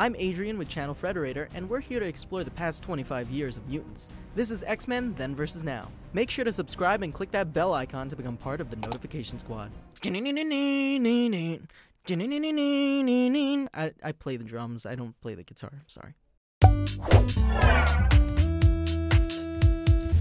I'm Adrian with Channel Frederator, and we're here to explore the past 25 years of mutants. This is X-Men Then vs. Now. Make sure to subscribe and click that bell icon to become part of the notification squad. I play the drums, I don't play the guitar, I'm sorry.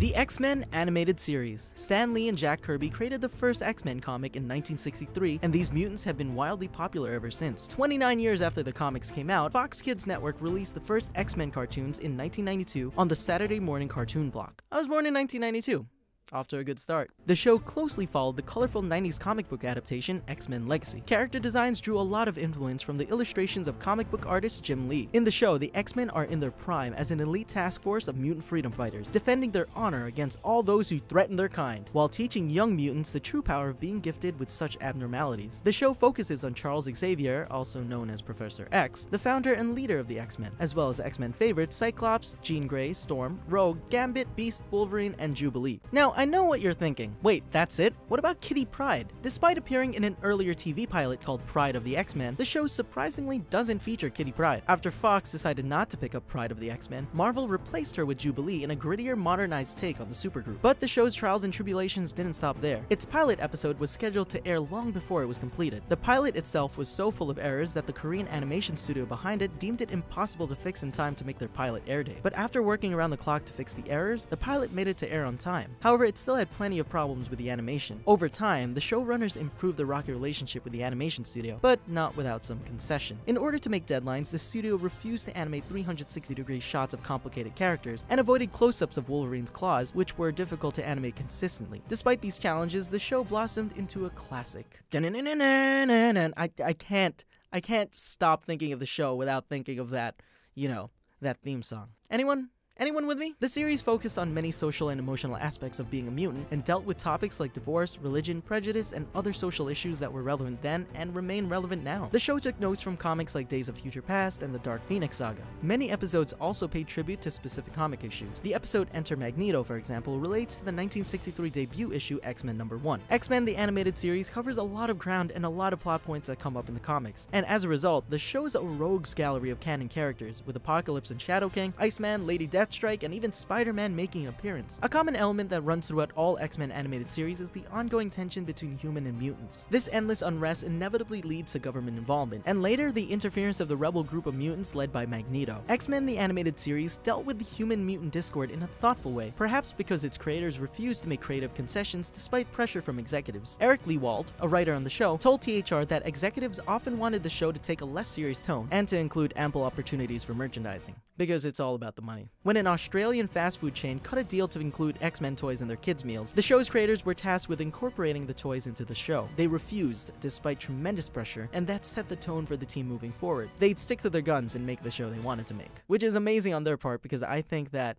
The X-Men animated series. Stan Lee and Jack Kirby created the first X-Men comic in 1963, and these mutants have been wildly popular ever since. 29 years after the comics came out, Fox Kids Network released the first X-Men cartoons in 1992 on the Saturday morning cartoon block. I was born in 1992. Off to a good start. The show closely followed the colorful 90s comic book adaptation, X-Men Legacy. Character designs drew a lot of influence from the illustrations of comic book artist Jim Lee. In the show, the X-Men are in their prime as an elite task force of mutant freedom fighters, defending their honor against all those who threaten their kind, while teaching young mutants the true power of being gifted with such abnormalities. The show focuses on Charles Xavier, also known as Professor X, the founder and leader of the X-Men, as well as X-Men favorites Cyclops, Jean Grey, Storm, Rogue, Gambit, Beast, Wolverine, and Jubilee. Now, I know what you're thinking. Wait, that's it? What about Kitty Pryde? Despite appearing in an earlier TV pilot called Pride of the X-Men, the show surprisingly doesn't feature Kitty Pryde. After Fox decided not to pick up Pride of the X-Men, Marvel replaced her with Jubilee in a grittier, modernized take on the supergroup. But the show's trials and tribulations didn't stop there. Its pilot episode was scheduled to air long before it was completed. The pilot itself was so full of errors that the Korean animation studio behind it deemed it impossible to fix in time to make their pilot air date. But after working around the clock to fix the errors, the pilot made it to air on time. However, it still had plenty of problems with the animation. Over time, the showrunners improved the rocky relationship with the animation studio, but not without some concession. In order to make deadlines, the studio refused to animate 360-degree shots of complicated characters and avoided close-ups of Wolverine's claws, which were difficult to animate consistently. Despite these challenges, the show blossomed into a classic. I can't stop thinking of the show without thinking of that, you know, that theme song. Anyone? Anyone with me? The series focused on many social and emotional aspects of being a mutant and dealt with topics like divorce, religion, prejudice, and other social issues that were relevant then and remain relevant now. The show took notes from comics like Days of Future Past and the Dark Phoenix Saga. Many episodes also paid tribute to specific comic issues. The episode Enter Magneto, for example, relates to the 1963 debut issue X-Men #1. X-Men the animated series covers a lot of ground and a lot of plot points that come up in the comics, and as a result, the show's a rogues gallery of canon characters, with Apocalypse and Shadow King, Iceman, Lady Death, Strike, and even Spider-Man making an appearance. A common element that runs throughout all X-Men animated series is the ongoing tension between human and mutants. This endless unrest inevitably leads to government involvement, and later the interference of the rebel group of mutants led by Magneto. X-Men the animated series dealt with the human-mutant discord in a thoughtful way, perhaps because its creators refused to make creative concessions despite pressure from executives. Eric Lewald, a writer on the show, told THR that executives often wanted the show to take a less serious tone and to include ample opportunities for merchandising, because it's all about the money. When an Australian fast food chain cut a deal to include X-Men toys in their kids' meals, the show's creators were tasked with incorporating the toys into the show. They refused, despite tremendous pressure, and that set the tone for the team moving forward. They'd stick to their guns and make the show they wanted to make, which is amazing on their part because I think that,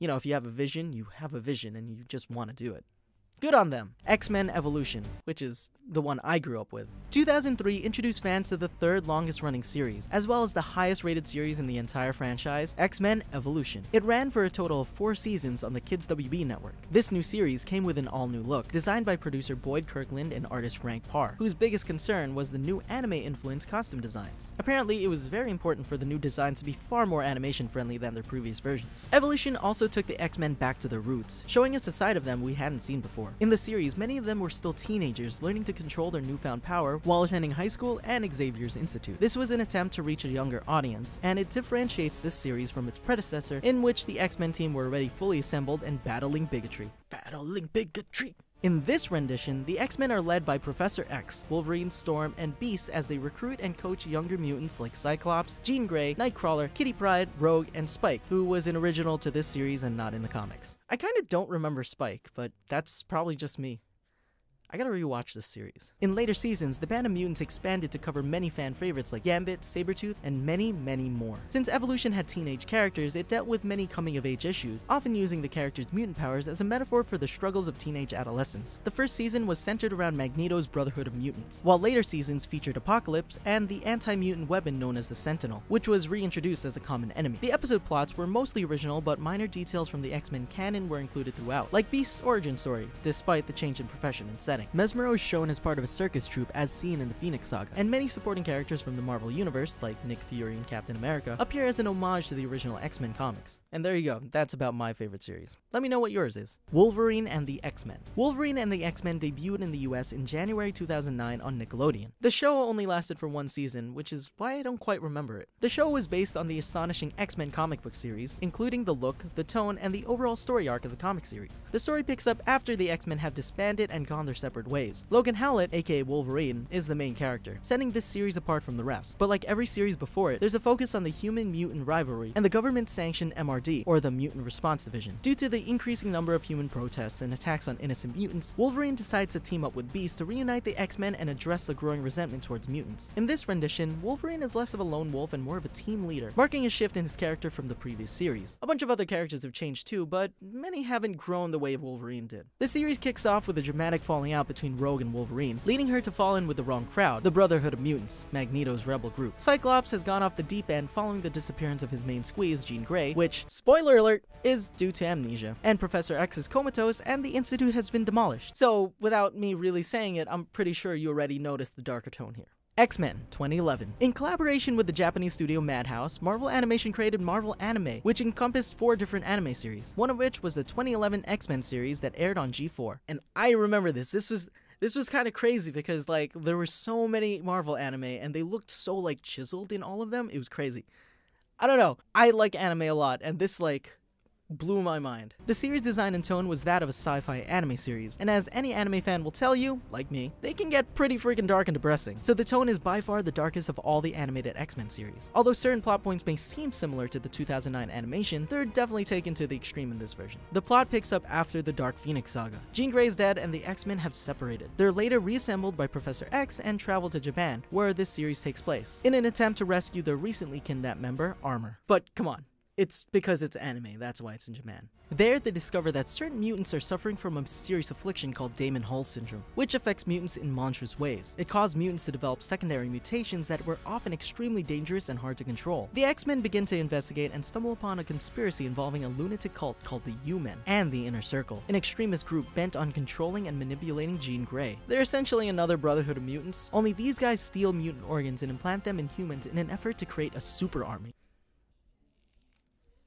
you know, if you have a vision, you have a vision and you just want to do it. Good on them. X-Men Evolution, which is the one I grew up with. 2003 introduced fans to the third longest running series, as well as the highest rated series in the entire franchise, X-Men Evolution. It ran for a total of 4 seasons on the Kids WB network. This new series came with an all-new look, designed by producer Boyd Kirkland and artist Frank Parr, whose biggest concern was the new anime-influenced costume designs. Apparently, it was very important for the new designs to be far more animation-friendly than their previous versions. Evolution also took the X-Men back to their roots, showing us a side of them we hadn't seen before. In the series, many of them were still teenagers, learning to control their newfound power while attending high school and Xavier's Institute. This was an attempt to reach a younger audience, and it differentiates this series from its predecessor, in which the X-Men team were already fully assembled and battling bigotry. Battling bigotry! In this rendition, the X-Men are led by Professor X, Wolverine, Storm, and Beast as they recruit and coach younger mutants like Cyclops, Jean Grey, Nightcrawler, Kitty Pryde, Rogue, and Spike, who was an original to this series and not in the comics. I kinda don't remember Spike, but that's probably just me. I gotta rewatch this series. In later seasons, the band of mutants expanded to cover many fan favorites like Gambit, Sabretooth, and many, many more. Since Evolution had teenage characters, it dealt with many coming-of-age issues, often using the characters' mutant powers as a metaphor for the struggles of teenage adolescence. The first season was centered around Magneto's Brotherhood of Mutants, while later seasons featured Apocalypse and the anti-mutant weapon known as the Sentinel, which was reintroduced as a common enemy. The episode plots were mostly original, but minor details from the X-Men canon were included throughout, like Beast's origin story, despite the change in profession and sex. setting. Mesmero is shown as part of a circus troupe as seen in the Phoenix Saga, and many supporting characters from the Marvel Universe, like Nick Fury and Captain America, appear as an homage to the original X-Men comics. And there you go, that's about my favorite series. Let me know what yours is. Wolverine and the X-Men. Wolverine and the X-Men debuted in the US in January 2009 on Nickelodeon. The show only lasted for one season, which is why I don't quite remember it. The show was based on the astonishing X-Men comic book series, including the look, the tone, and the overall story arc of the comic series. The story picks up after the X-Men have disbanded and gone their separate ways. Logan Howlett, aka Wolverine, is the main character, setting this series apart from the rest. But like every series before it, there's a focus on the human-mutant rivalry and the government-sanctioned MRD, or the Mutant Response Division. Due to the increasing number of human protests and attacks on innocent mutants, Wolverine decides to team up with Beast to reunite the X-Men and address the growing resentment towards mutants. In this rendition, Wolverine is less of a lone wolf and more of a team leader, marking a shift in his character from the previous series. A bunch of other characters have changed too, but many haven't grown the way Wolverine did. The series kicks off with a dramatic falling out between Rogue and Wolverine, leading her to fall in with the wrong crowd, the Brotherhood of Mutants, Magneto's rebel group. Cyclops has gone off the deep end following the disappearance of his main squeeze, Jean Grey, which, spoiler alert, is due to amnesia, and Professor X is comatose and the Institute has been demolished. So, without me really saying it, I'm pretty sure you already noticed the darker tone here. X-Men 2011. In collaboration with the Japanese studio Madhouse, Marvel Animation created Marvel Anime, which encompassed 4 different anime series, one of which was the 2011 X-Men series that aired on G4. And I remember this was kind of crazy because, like, there were so many Marvel anime and they looked so, like, chiseled in all of them. It was crazy. I don't know. I like anime a lot, and this, like, blew my mind. The series design and tone was that of a sci-fi anime series, and as any anime fan will tell you, like me, they can get pretty freaking dark and depressing, so the tone is by far the darkest of all the animated X-Men series. Although certain plot points may seem similar to the 2009 animation, they're definitely taken to the extreme in this version. The plot picks up after the Dark Phoenix Saga. Jean Grey is dead and the X-Men have separated. They're later reassembled by Professor X and travel to Japan, where this series takes place, in an attempt to rescue their recently kidnapped member, Armor. But come on. It's because it's anime, that's why it's in Japan. There, they discover that certain mutants are suffering from a mysterious affliction called Damon-Hull syndrome, which affects mutants in monstrous ways. It caused mutants to develop secondary mutations that were often extremely dangerous and hard to control. The X-Men begin to investigate and stumble upon a conspiracy involving a lunatic cult called the U-Men and the Inner Circle, an extremist group bent on controlling and manipulating Jean Grey. They're essentially another Brotherhood of Mutants, only these guys steal mutant organs and implant them in humans in an effort to create a super army.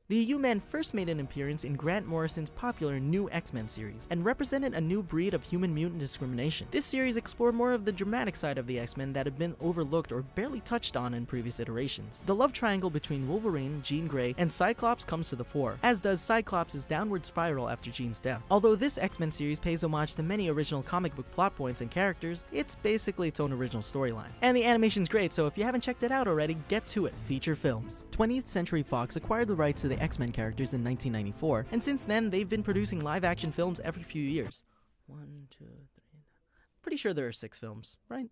The U-Men first made an appearance in Grant Morrison's popular New X-Men series, and represented a new breed of human mutant discrimination. This series explored more of the dramatic side of the X-Men that had been overlooked or barely touched on in previous iterations. The love triangle between Wolverine, Jean Grey, and Cyclops comes to the fore, as does Cyclops' downward spiral after Jean's death. Although this X-Men series pays homage to many original comic book plot points and characters, it's basically its own original storyline. And the animation's great, so if you haven't checked it out already, get to it. Feature films. 20th Century Fox acquired the rights to the X-Men characters in 1994, and since then they've been producing live-action films every few years. 1, 2, 3... Pretty sure there are 6 films, right?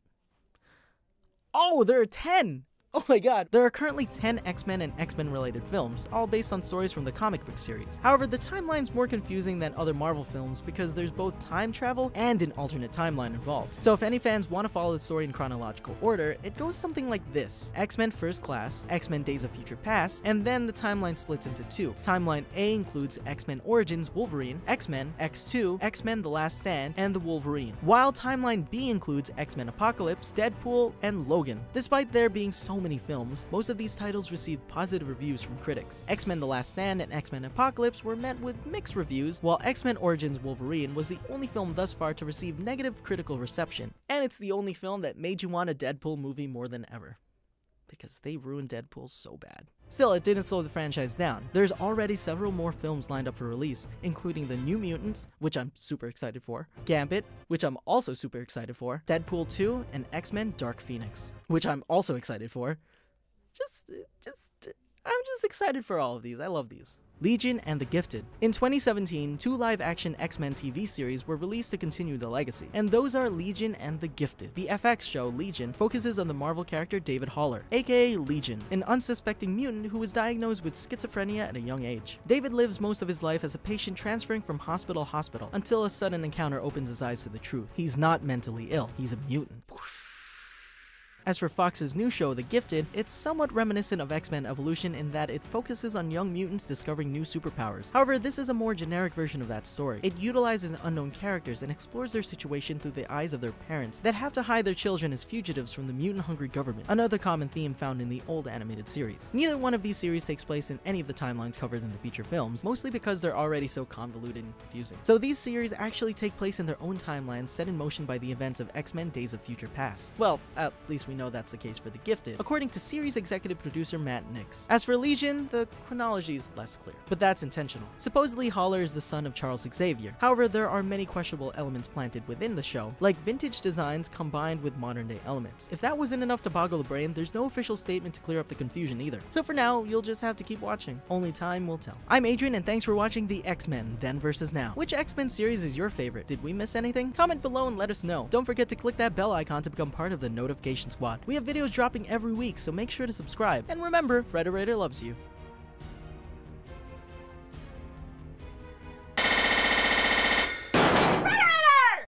Oh, there are 10! Oh my god! There are currently 10 X-Men and X-Men related films, all based on stories from the comic book series. However, the timeline's more confusing than other Marvel films because there's both time travel and an alternate timeline involved. So if any fans want to follow the story in chronological order, it goes something like this. X-Men First Class, X-Men Days of Future Past, and then the timeline splits into 2. Timeline A includes X-Men Origins Wolverine, X-Men, X2, X-Men The Last Stand, and The Wolverine. While Timeline B includes X-Men Apocalypse, Deadpool, and Logan. Despite there being so many films, most of these titles received positive reviews from critics. X-Men The Last Stand and X-Men Apocalypse were met with mixed reviews, while X-Men Origins Wolverine was the only film thus far to receive negative critical reception. And it's the only film that made you want a Deadpool movie more than ever. Because they ruined Deadpool so bad. Still, it didn't slow the franchise down. There's already several more films lined up for release, including The New Mutants, which I'm super excited for, Gambit, which I'm also super excited for, Deadpool 2, and X-Men Dark Phoenix, which I'm also excited for. I'm just excited for all of these. I love these. Legion and the Gifted. In 2017, 2 live-action X-Men TV series were released to continue the legacy, and those are Legion and the Gifted. The FX show Legion focuses on the Marvel character David Haller, aka Legion, an unsuspecting mutant who was diagnosed with schizophrenia at a young age. David lives most of his life as a patient transferring from hospital to hospital, until a sudden encounter opens his eyes to the truth. He's not mentally ill, he's a mutant. As for Fox's new show, The Gifted, it's somewhat reminiscent of X-Men Evolution in that it focuses on young mutants discovering new superpowers. However, this is a more generic version of that story. It utilizes unknown characters and explores their situation through the eyes of their parents that have to hide their children as fugitives from the mutant-hungry government, another common theme found in the old animated series. Neither one of these series takes place in any of the timelines covered in the feature films, mostly because they're already so convoluted and confusing. So these series actually take place in their own timelines set in motion by the events of X-Men Days of Future Past. Well, at least we know that's the case for The Gifted, according to series executive producer Matt Nix. As for Legion, the chronology is less clear, but that's intentional. Supposedly, Holler is the son of Charles Xavier. However, there are many questionable elements planted within the show, like vintage designs combined with modern-day elements. If that wasn't enough to boggle the brain, there's no official statement to clear up the confusion either. So for now, you'll just have to keep watching. Only time will tell. I'm Adrian, and thanks for watching The X-Men Then vs. Now. Which X-Men series is your favorite? Did we miss anything? Comment below and let us know. Don't forget to click that bell icon to become part of the notification squad. We have videos dropping every week, so make sure to subscribe. And remember, Frederator loves you.